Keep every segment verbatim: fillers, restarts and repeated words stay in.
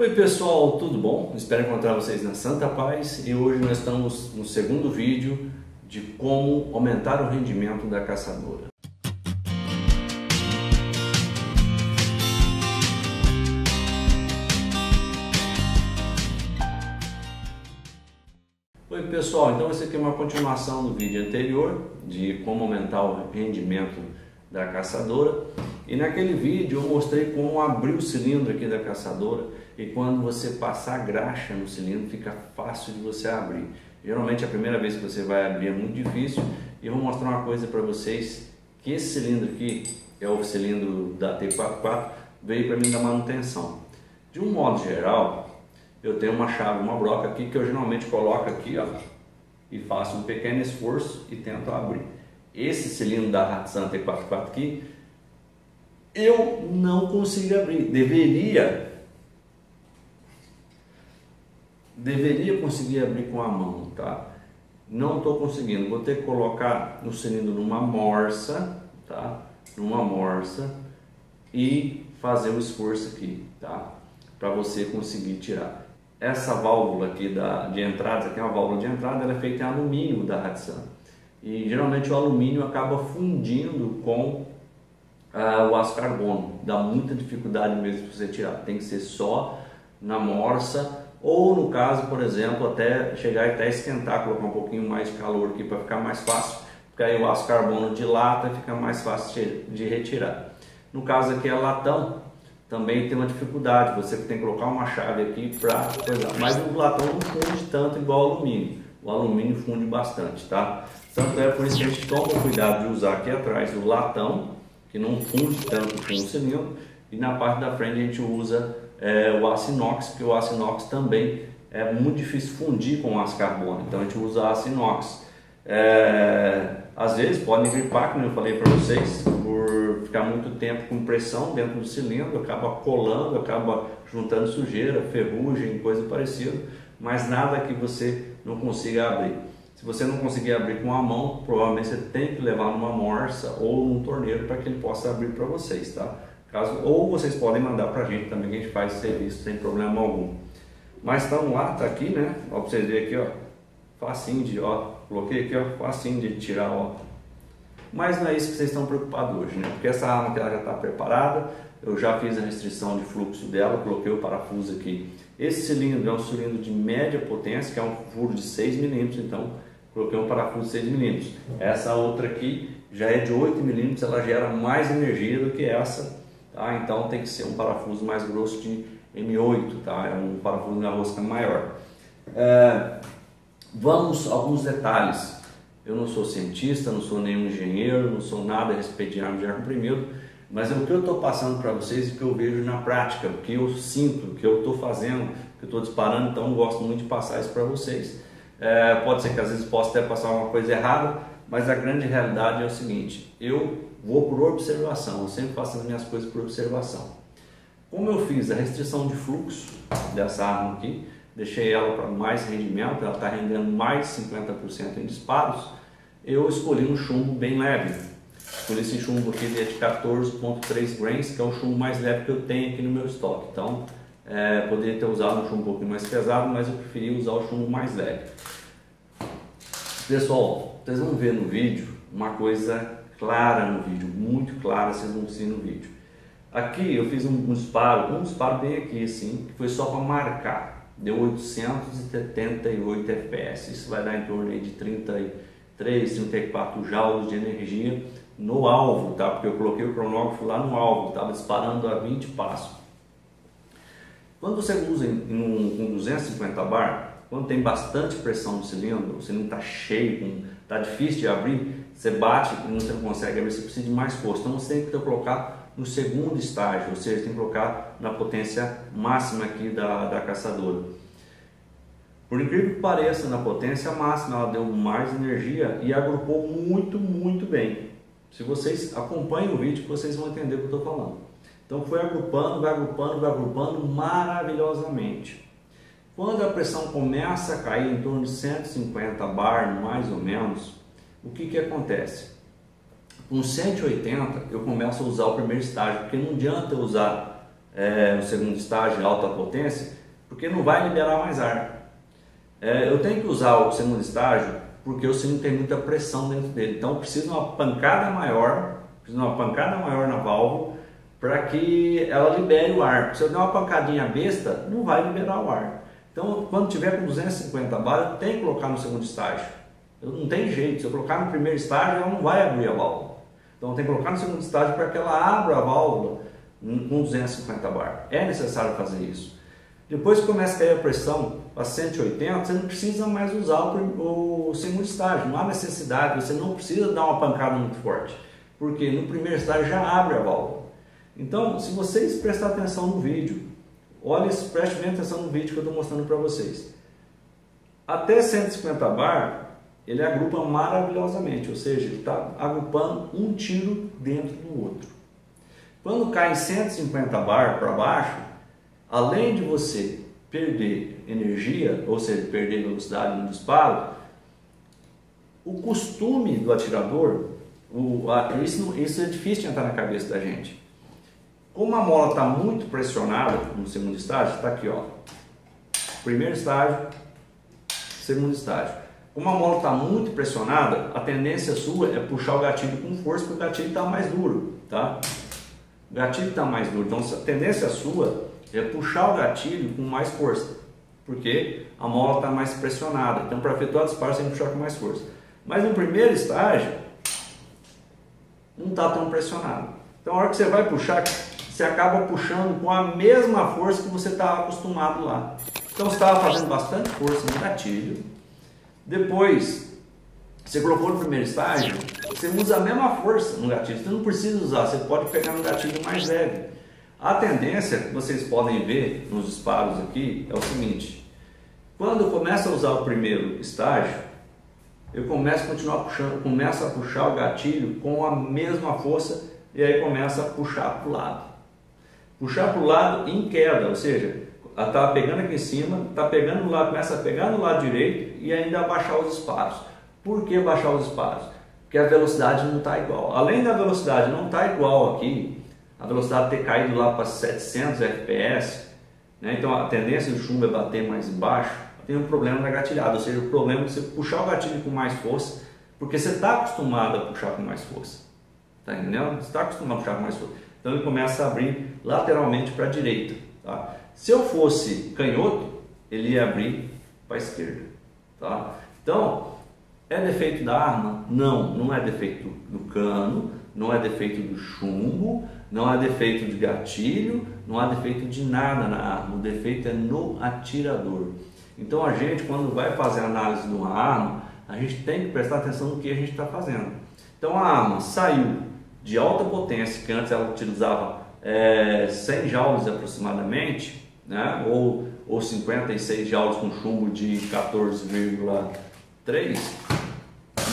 Oi pessoal, tudo bom? Espero encontrar vocês na Santa Paz e hoje nós estamos no segundo vídeo de como aumentar o rendimento da caçadora. Oi pessoal, então esse aqui é uma continuação do vídeo anterior de como aumentar o rendimento da caçadora, e naquele vídeo eu mostrei como abrir o cilindro aqui da caçadora, e quando você passar graxa no cilindro fica fácil de você abrir. Geralmente a primeira vez que você vai abrir é muito difícil, e eu vou mostrar uma coisa para vocês, que esse cilindro aqui é o cilindro da T quarenta e quatro, veio para mim da manutenção. De um modo geral, eu tenho uma chave, uma broca aqui, que eu geralmente coloco aqui, ó, e faço um pequeno esforço e tento abrir. Esse cilindro da Hatsan T quarenta e quatro aqui, eu não consegui abrir. Deveria, deveria conseguir abrir com a mão, tá? Não estou conseguindo. Vou ter que colocar no cilindro numa morsa, tá? Numa morsa e fazer o esforço aqui, tá? Para você conseguir tirar. Essa válvula aqui da, de entrada, aqui é uma válvula de entrada, ela é feita em alumínio da Hatsan. E geralmente o alumínio acaba fundindo com ah, o aço carbono, dá muita dificuldade mesmo para você tirar, tem que ser só na morsa, ou no caso, por exemplo, até chegar e até esquentar, colocar um pouquinho mais de calor aqui para ficar mais fácil, porque aí o aço carbono dilata e fica mais fácil de retirar. No caso aqui é latão, também tem uma dificuldade, você tem que colocar uma chave aqui para pesar, mas o latão não funde tanto igual o alumínio. O alumínio funde bastante, tá? Tanto é por isso que a gente toma cuidado de usar aqui atrás o latão, que não funde tanto com o cilindro, e na parte da frente a gente usa é, o aço inox, porque o aço inox também é muito difícil fundir com o aço carbono, então a gente usa aço inox. É, às vezes podem gripar, como eu falei para vocês, por ficar muito tempo com pressão dentro do cilindro, acaba colando, acaba juntando sujeira, ferrugem, coisa parecida, mas nada que você não consiga abrir. Se você não conseguir abrir com a mão, provavelmente você tem que levar numa morsa ou num torneiro para que ele possa abrir para vocês, tá? Caso, ou vocês podem mandar para a gente também, que a gente faz o serviço sem problema algum. Mas então lá, tá aqui, né? Ó, para vocês verem aqui, ó, facinho de, ó, coloquei aqui, ó, facinho de tirar, ó. Mas não é isso que vocês estão preocupados hoje, né? Porque essa arma que ela já está preparada, eu já fiz a restrição de fluxo dela, coloquei o parafuso aqui. Esse cilindro é um cilindro de média potência, que é um furo de seis milímetros, então coloquei um parafuso de seis milímetros. Essa outra aqui já é de oito milímetros, ela gera mais energia do que essa, tá? Então tem que ser um parafuso mais grosso de M oito, tá? É um parafuso na rosca maior. É, vamos a alguns detalhes. Eu não sou cientista, não sou nenhum engenheiro, não sou nada a respeito de arma de ar comprimido, mas é o que eu estou passando para vocês e o que eu vejo na prática, o que eu sinto, o que eu estou fazendo, o que eu estou disparando, então eu gosto muito de passar isso para vocês. É, pode ser que às vezes possa até passar uma coisa errada, mas a grande realidade é o seguinte, eu vou por observação, eu sempre faço as minhas coisas por observação. Como eu fiz a restrição de fluxo dessa arma aqui, deixei ela para mais rendimento, ela está rendendo mais cinquenta por cento em disparos, eu escolhi um chumbo bem leve. Escolhi esse chumbo aqui de quatorze vírgula três grains, que é o chumbo mais leve que eu tenho aqui no meu estoque. Então, é, poderia ter usado um chumbo um pouquinho mais pesado, mas eu preferi usar o chumbo mais leve. Pessoal, vocês vão ver no vídeo uma coisa clara no vídeo, muito clara, vocês vão ver no vídeo. Aqui eu fiz um, um disparo, um disparo bem aqui assim, que foi só para marcar. Deu oitocentos e setenta e oito F P S, isso vai dar em torno aí de trinta e três, trinta e quatro joules de energia no alvo, tá? Porque eu coloquei o cronógrafo lá no alvo, estava disparando a vinte passos. Quando você usa em, em, com duzentos e cinquenta bar, quando tem bastante pressão no cilindro, o cilindro está cheio, está difícil de abrir, você bate e não, você não consegue abrir, você precisa de mais força, então você tem que colocar no segundo estágio, ou seja, tem que colocar na potência máxima aqui da, da caçadora. Por incrível que pareça, na potência máxima ela deu mais energia e agrupou muito, muito bem. Se vocês acompanham o vídeo, vocês vão entender o que eu estou falando. Então foi agrupando, vai agrupando, vai agrupando maravilhosamente. Quando a pressão começa a cair em torno de cento e cinquenta bar, mais ou menos, o que que acontece? Com cento e oitenta eu começo a usar o primeiro estágio, porque não adianta eu usar é, no segundo estágio em alta potência, porque não vai liberar mais ar. É, eu tenho que usar o segundo estágio porque o cilindro tem muita pressão dentro dele, então precisa de uma pancada maior, precisa de uma pancada maior na válvula para que ela libere o ar. Se eu der uma pancadinha besta, não vai liberar o ar. Então, quando tiver com duzentos e cinquenta bar, eu tenho que colocar no segundo estágio. Eu não tem jeito, se eu colocar no primeiro estágio, ela não vai abrir a válvula. Então, tem que colocar no segundo estágio para que ela abra a válvula com duzentos e cinquenta bar. É necessário fazer isso. Depois que começa a cair a pressão a cento e oitenta, você não precisa mais usar o, o segundo estágio. Não há necessidade, você não precisa dar uma pancada muito forte, porque no primeiro estágio já abre a válvula. Então, se vocês prestarem atenção no vídeo, olha, preste bem atenção no vídeo que eu estou mostrando para vocês. Até cento e cinquenta bar, ele agrupa maravilhosamente, ou seja, ele está agrupando um tiro dentro do outro. Quando cai em cento e cinquenta bar para baixo, além de você perder energia, ou seja, perder velocidade no disparo, o costume do atirador, o, a, isso, isso é difícil de entrar na cabeça da gente. Como a mola está muito pressionada no segundo estágio, está aqui, ó. Primeiro estágio, segundo estágio. Como a mola está muito pressionada, a tendência sua é puxar o gatilho com força, porque o gatilho está mais duro, tá? O gatilho está mais duro, então a tendência sua é puxar o gatilho com mais força, porque a mola está mais pressionada. Então, para efetuar o disparo, você tem que puxar com mais força. Mas no primeiro estágio, não está tão pressionado. Então, a hora que você vai puxar, você acaba puxando com a mesma força que você estava acostumado lá. Então você estava fazendo bastante força no gatilho. Depois, você colocou no primeiro estágio, você usa a mesma força no gatilho. Você não precisa usar, você pode pegar um gatilho mais leve. A tendência que vocês podem ver nos disparos aqui é o seguinte. Quando eu começo a usar o primeiro estágio, eu começo a continuar puxando, começo a puxar o gatilho com a mesma força e aí começa a puxar para o lado. Puxar para o lado em queda, ou seja, ela está pegando aqui em cima, está pegando no lado, começa a pegar no lado direito e ainda abaixar os disparos. Por que baixar os disparos? Porque a velocidade não está igual. Além da velocidade não estar igual aqui, a velocidade ter caído lá para setecentos F P S, né? Então a tendência do chumbo é bater mais embaixo, tem um problema na gatilhada, ou seja, o problema é você puxar o gatilho com mais força, porque você está acostumado a puxar com mais força. Tá entendendo? Você está acostumado a puxar com mais força. Então ele começa a abrir lateralmente para a direita. Tá? Se eu fosse canhoto, ele ia abrir para a esquerda. Tá? Então, é defeito da arma? Não, não é defeito do cano, não é defeito do chumbo, não é defeito de gatilho, não há defeito de nada na arma. O defeito é no atirador. Então a gente, quando vai fazer análise de uma arma, a gente tem que prestar atenção no que a gente está fazendo. Então a arma saiu de alta potência, que antes ela utilizava é, cem joules aproximadamente, né? ou, ou cinquenta e seis joules com chumbo de quatorze vírgula três,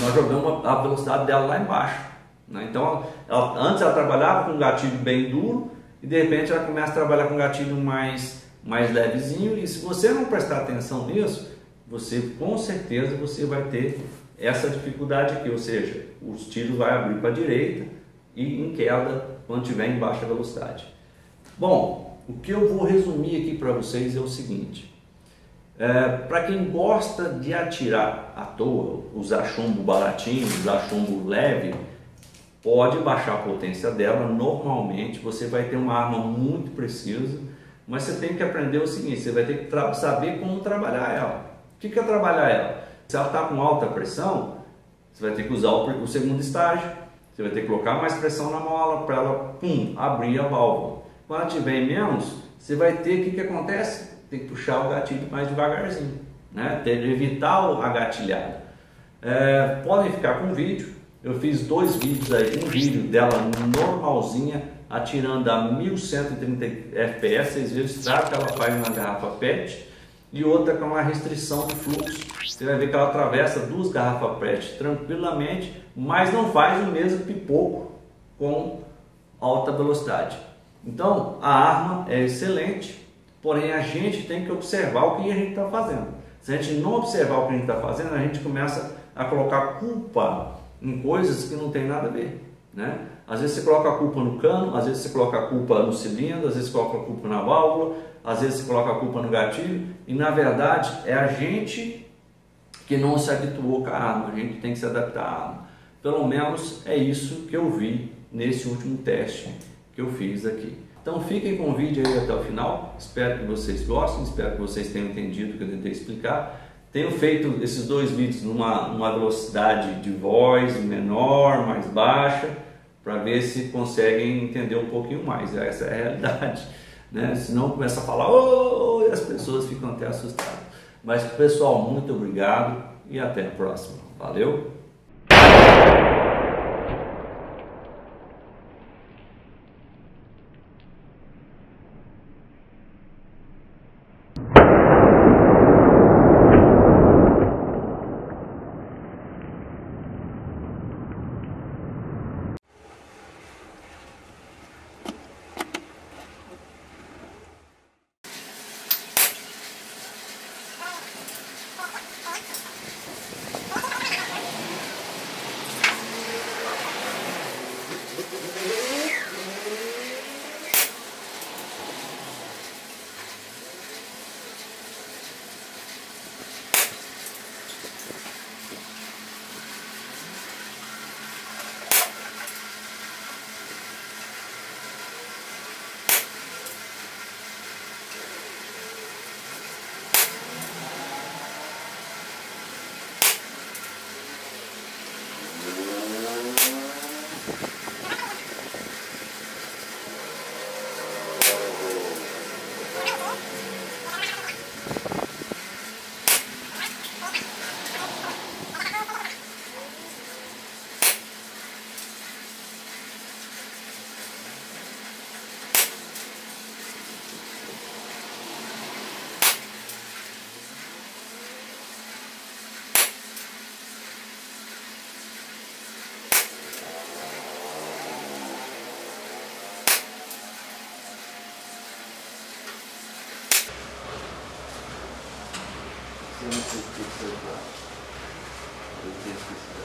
nós jogamos a velocidade dela lá embaixo. Né? Então, ela, antes ela trabalhava com um gatilho bem duro e de repente ela começa a trabalhar com um gatilho mais, mais levezinho, e se você não prestar atenção nisso, você com certeza você vai ter essa dificuldade aqui, ou seja, os tiros vai abrir para a direita, e em queda quando tiver em baixa velocidade. Bom, o que eu vou resumir aqui para vocês é o seguinte. É, para quem gosta de atirar à toa, usar chumbo baratinho, usar chumbo leve, pode baixar a potência dela. Normalmente você vai ter uma arma muito precisa, mas você tem que aprender o seguinte, você vai ter que saber como trabalhar ela. O que é trabalhar ela? Se ela está com alta pressão, você vai ter que usar o, o segundo estágio. Você vai ter que colocar mais pressão na mola para ela pum, abrir a válvula. Quando ela tiver em menos, você vai ter, o que, que acontece? Tem que puxar o gatilho mais devagarzinho, né? Tem que evitar a gatilhada. É, podem ficar com o vídeo. Eu fiz dois vídeos aí, um vídeo dela normalzinha, atirando a mil cento e trinta F P S, vocês viram o estrago que ela faz numa garrafa PET, e outra com uma restrição de fluxo. Você vai ver que ela atravessa duas garrafas PET tranquilamente, mas não faz o mesmo pipoco com alta velocidade. Então a arma é excelente, porém a gente tem que observar o que a gente está fazendo. Se a gente não observar o que a gente está fazendo, a gente começa a colocar culpa em coisas que não tem nada a ver, né? Às vezes você coloca a culpa no cano, às vezes você coloca a culpa no cilindro, às vezes você coloca a culpa na válvula, às vezes você coloca a culpa no gatilho, e na verdade é a gente que não se habituou com a arma, a gente tem que se adaptar à arma. Pelo menos é isso que eu vi nesse último teste que eu fiz aqui. Então fiquem com o vídeo aí até o final, espero que vocês gostem, espero que vocês tenham entendido o que eu tentei explicar. Tenho feito esses dois vídeos numa, numa velocidade de voz menor, mais baixa, para ver se conseguem entender um pouquinho mais, essa é a realidade, né? Senão começa a falar, oh! E as pessoas ficam até assustadas. Mas pessoal, muito obrigado e até a próxima, valeu! Eu não sei o que você faz. Eu tenho esquecido.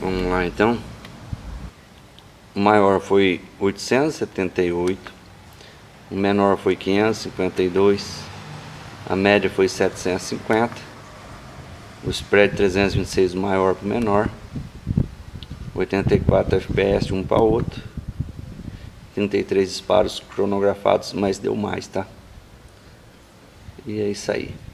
Vamos lá então, o maior foi oitocentos e setenta e oito, o menor foi quinhentos e cinquenta e dois, a média foi setecentos e cinquenta, o spread trezentos e vinte e seis maior para o menor, oitenta e quatro F P S um para o outro, trinta e três disparos cronografados, mas deu mais, tá? E é isso aí.